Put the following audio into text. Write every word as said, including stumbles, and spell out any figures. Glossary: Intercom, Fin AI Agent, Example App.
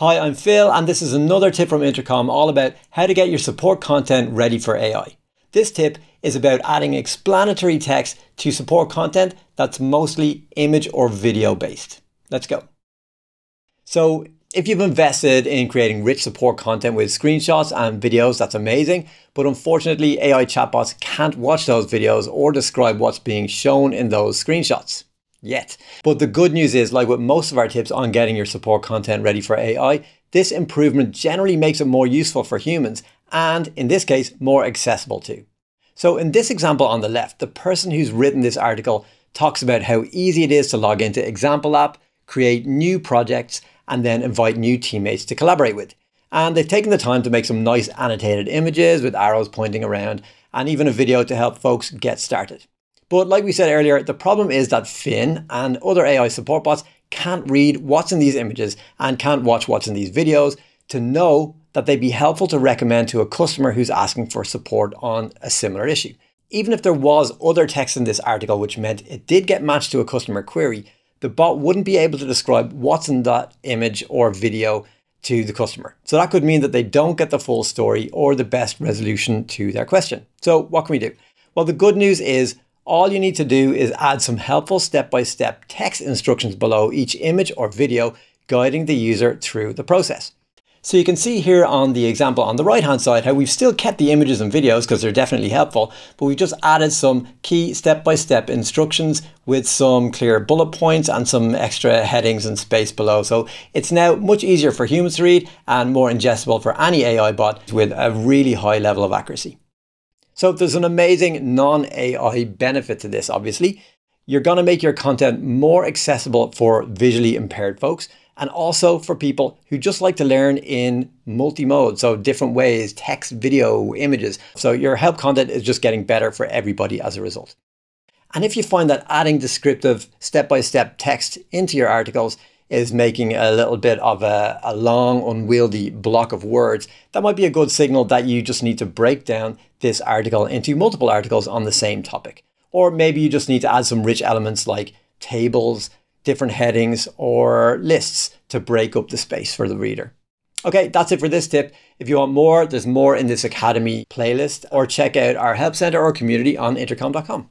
Hi, I'm Phil, and this is another tip from Intercom all about how to get your support content ready for A I. This tip is about adding explanatory text to support content that's mostly image or video based. Let's go. So if you've invested in creating rich support content with screenshots and videos, that's amazing. But unfortunately, A I chatbots can't watch those videos or describe what's being shown in those screenshots. Yet. But the good news is, like with most of our tips on getting your support content ready for A I, this improvement generally makes it more useful for humans and, in this case, more accessible too. So in this example on the left, the person who's written this article talks about how easy it is to log into Example App, create new projects, and then invite new teammates to collaborate with. And they've taken the time to make some nice annotated images with arrows pointing around, and even a video to help folks get started. But like we said earlier, the problem is that Fin and other A I support bots can't read what's in these images and can't watch what's in these videos to know that they'd be helpful to recommend to a customer who's asking for support on a similar issue. Even if there was other text in this article, which meant it did get matched to a customer query, the bot wouldn't be able to describe what's in that image or video to the customer. So that could mean that they don't get the full story or the best resolution to their question. So what can we do? Well, the good news is, all you need to do is add some helpful step-by-step text instructions below each image or video, guiding the user through the process. So you can see here on the example on the right-hand side how we've still kept the images and videos because they're definitely helpful, but we've just added some key step-by-step instructions with some clear bullet points and some extra headings and space below. So it's now much easier for humans to read and more ingestible for any A I bot with a really high level of accuracy. So there's an amazing non-A I benefit to this, obviously. You're going to make your content more accessible for visually impaired folks and also for people who just like to learn in multi-mode, so different ways, text, video, images. So your help content is just getting better for everybody as a result. And if you find that adding descriptive step-by-step text into your articles is making a little bit of a, a long, unwieldy block of words, that might be a good signal that you just need to break down this article into multiple articles on the same topic. Or maybe you just need to add some rich elements like tables, different headings, or lists to break up the space for the reader. Okay, that's it for this tip. If you want more, there's more in this Academy playlist, or check out our Help Center or community on intercom dot com.